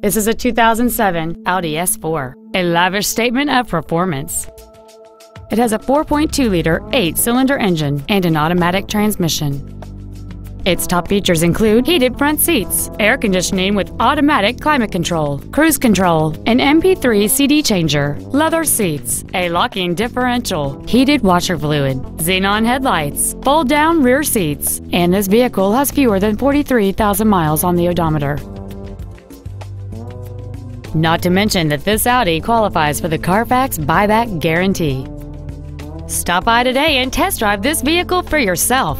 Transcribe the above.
This is a 2007 Audi S4, a lavish statement of performance. It has a 4.2-liter 8-cylinder engine and an automatic transmission. Its top features include heated front seats, air conditioning with automatic climate control, cruise control, an MP3 CD changer, leather seats, a locking differential, heated washer fluid, xenon headlights, fold-down rear seats, and this vehicle has fewer than 43,000 miles on the odometer. Not to mention that this Audi qualifies for the Carfax buyback guarantee. Stop by today and test drive this vehicle for yourself.